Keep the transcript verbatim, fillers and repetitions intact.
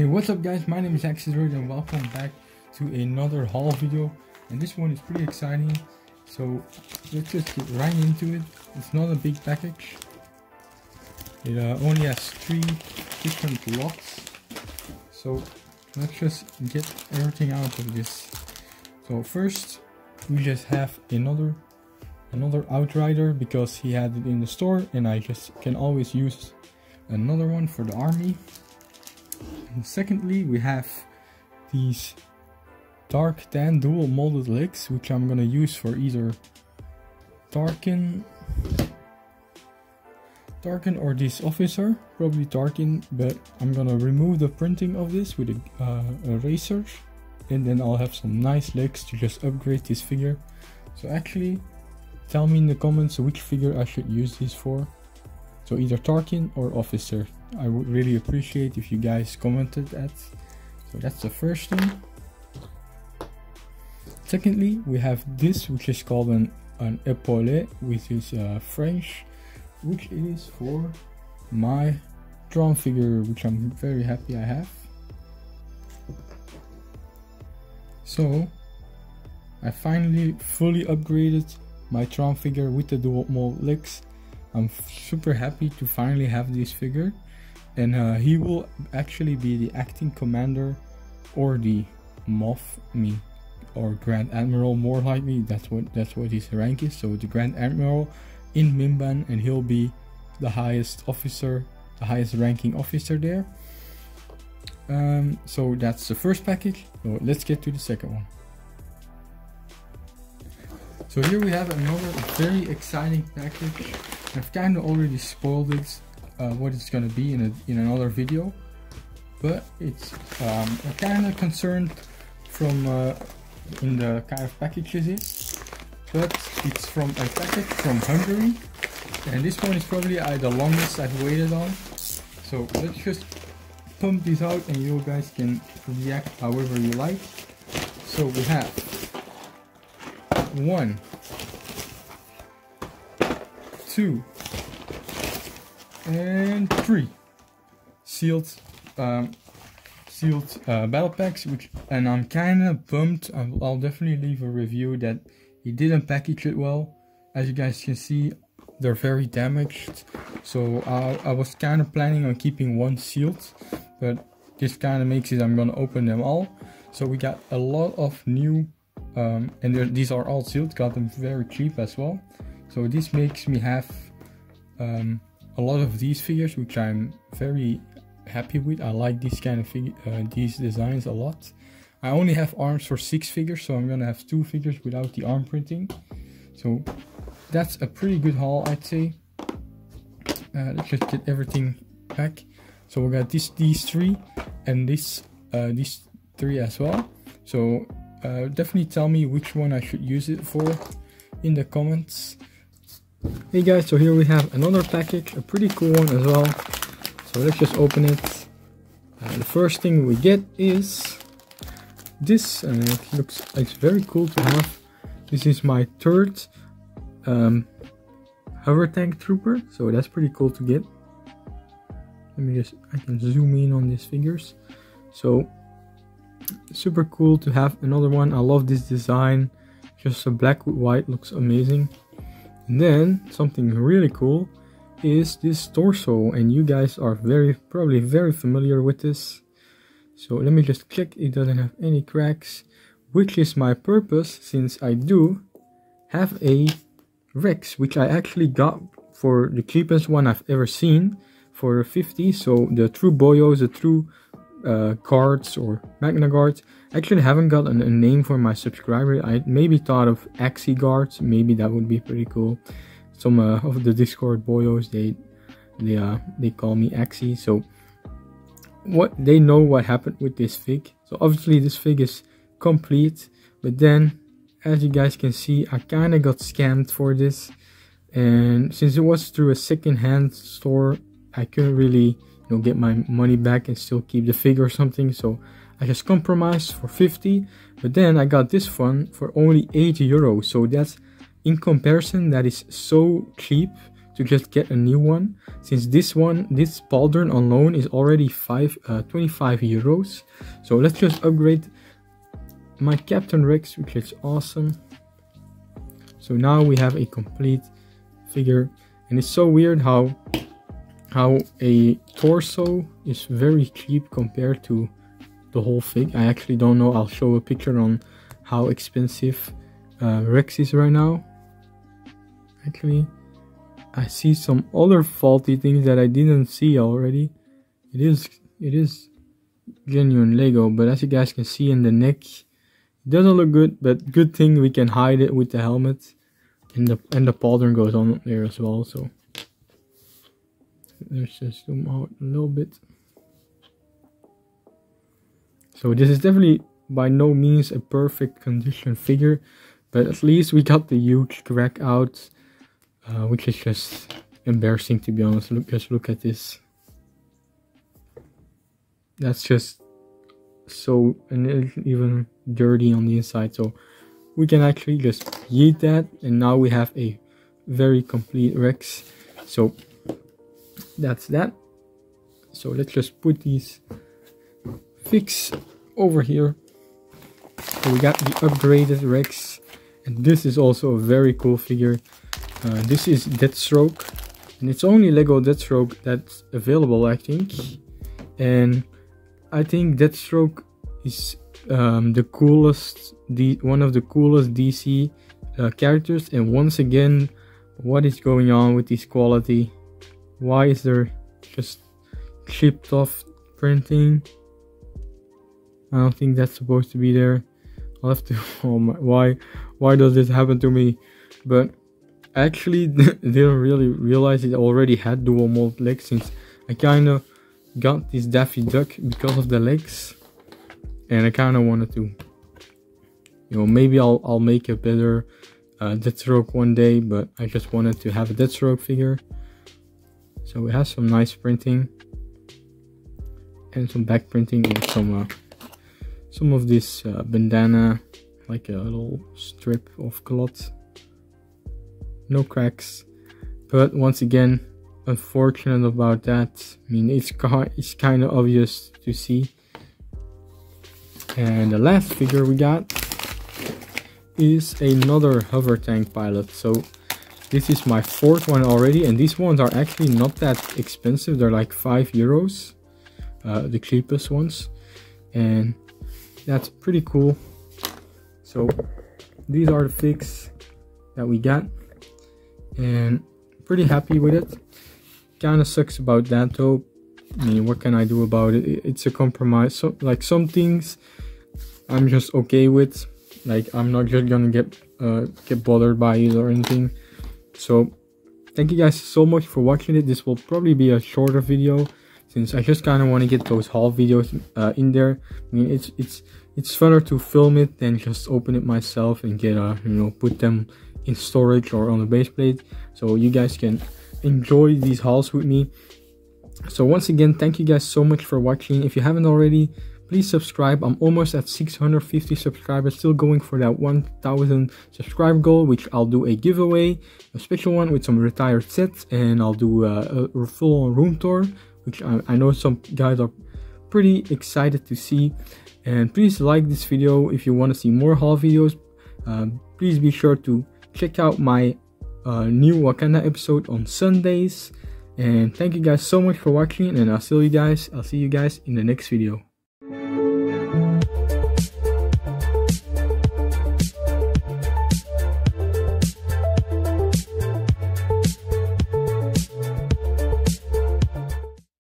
Hey, what's up guys, my name is Axidroid and welcome back to another haul video. And this one is pretty exciting, so let's just get right into it. It's not a big package. It uh, only has three different lots. So let's just get everything out of this. So first we just have another another Outrider because he had it in the store and I just can always use another one for the army. And secondly, we have these dark tan dual molded legs, which I'm gonna use for either Tarkin, Tarkin or this officer, probably Tarkin, but I'm gonna remove the printing of this with a uh, eraser, and then I'll have some nice legs to just upgrade this figure. So actually, tell me in the comments which figure I should use this for. So either Tarkin or officer. I would really appreciate if you guys commented that. So that's the first thing. Secondly, we have this, which is called an, an epaulet, which is uh, French, which is for my Tron figure, which I'm very happy I have. So I finally fully upgraded my Tron figure with the dual mold legs. I'm super happy to finally have this figure, and uh, he will actually be the acting commander or the moth I mean or Grand Admiral, more likely. That's what that's what his rank is, so the Grand Admiral in Mimban, and he'll be the highest officer, the highest ranking officer there. Um, so that's the first package, so let's get to the second one. So here we have another very exciting package. I've kind of already spoiled it, uh, what it's gonna be in, a, in another video, but it's um, kind of concerned from uh, in the kind of packages is, but it's from a package from Hungary, and this one is probably uh, the longest I've waited on. So let's just pump this out, and you guys can react however you like. So we have one, two and three sealed um, sealed uh, battle packs, which and I'm kind of bummed. I'll, I'll definitely leave a review that he didn't package it well. As you guys can see, they're very damaged, so I, I was kind of planning on keeping one sealed, but this kind of makes it I'm gonna open them all. So we got a lot of new um, and these are all sealed, got them very cheap as well. So this makes me have um, a lot of these figures, which I'm very happy with. I like these kind of uh, these designs a lot. I only have arms for six figures, so I'm gonna have two figures without the arm printing. So that's a pretty good haul, I'd say. Uh, let's just get everything back. So we got this, these three, and this uh, these three as well. So uh, definitely tell me which one I should use it for in the comments. Hey guys, so here we have another package, a pretty cool one as well. So let's just open it. Uh, the first thing we get is this, and it looks it's very cool to have. This is my third um, Hover Tank Trooper, so that's pretty cool to get. Let me just, I can zoom in on these figures. So super cool to have another one. I love this design, just a black with white, looks amazing. And then something really cool is this torso, and you guys are very probably very familiar with this. So let me just check it doesn't have any cracks, which is my purpose, since I do have a Rex, which I actually got for the cheapest one I've ever seen for fifty. So the true boyos, the true uh, guards or Magna Guards, actually haven't got a, a name for my subscriber. I maybe thought of Axi Guards, maybe that would be pretty cool. Some uh, of the Discord boyos, they they uh, they call me Axi. So what they know what happened with this fig. So obviously this fig is complete, but then as you guys can see, I kind of got scammed for this, and since it was through a second-hand store, I couldn't really, you know, get my money back and still keep the fig or something. So I just compromised for fifty, but then I got this one for only eight euros. So that's, in comparison, that is so cheap. to just get a new one, since this one, this pauldron on loan is already five, uh, twenty-five euros. So let's just upgrade my Captain Rex, which is awesome. So now we have a complete figure, and it's so weird how how a torso is very cheap compared to the whole fig. I actually don't know. I'll show a picture on how expensive uh, Rex is right now. Actually, I see some other faulty things that I didn't see already. It is it is genuine Lego, but as you guys can see in the neck, it doesn't look good, but good thing we can hide it with the helmet. And the and the pauldron goes on there as well, so let's just zoom out a little bit. So this is definitely by no means a perfect condition figure, but at least we got the huge crack out, uh, which is just embarrassing, to be honest. Look, just look at this. That's just so, and it's even dirty on the inside, so we can actually just yeet that, and now we have a very complete Rex. So that's that. So let's just put these fix over here. So we got the upgraded Rex, and this is also a very cool figure. Uh, this is Deathstroke, and it's only Lego Deathstroke that's available, I think. And I think Deathstroke is um, the coolest, the one of the coolest D C uh, characters. And once again, what is going on with this quality? Why is there just chipped off printing? I don't think that's supposed to be there. I'll have to, oh my, why, why does this happen to me? But I actually didn't really realize it already had dual mold legs, since I kind of got this Daffy Duck because of the legs, and I kind of wanted to, you know, maybe I'll, I'll make a better uh, Deathstroke one day, but I just wanted to have a Deathstroke figure. So it has some nice printing and some back printing and some... Uh, Some of this uh, bandana, like a little strip of cloth, no cracks. But once again, unfortunate about that. I mean, it's it's kind of obvious to see. And the last figure we got is another hover tank pilot. So this is my fourth one already, and these ones are actually not that expensive. They're like five euros, uh, the cheapest ones, and that's pretty cool. So these are the figs that we got, and pretty happy with it. Kind of sucks about that though. I mean, what can I do about it? It's a compromise. So like, some things I'm just okay with, like I'm not just gonna get uh, get bothered by it or anything. So thank you guys so much for watching it. This will probably be a shorter video, since I just kind of want to get those haul videos uh, in there. I mean, it's it's it's funner to film it than just open it myself and get uh you know, put them in storage or on a base plate. So you guys can enjoy these hauls with me. So once again, thank you guys so much for watching. If you haven't already, please subscribe. I'm almost at six hundred fifty subscribers, still going for that one thousand subscribe goal, which I'll do a giveaway, a special one with some retired sets, and I'll do a, a full room tour, which I, I know some guys are pretty excited to see. And please like this video if you want to see more haul videos. Uh, please be sure to check out my uh, new Wakanda episode on Sundays. And thank you guys so much for watching, and I'll see you guys. I'll see you guys in the next video.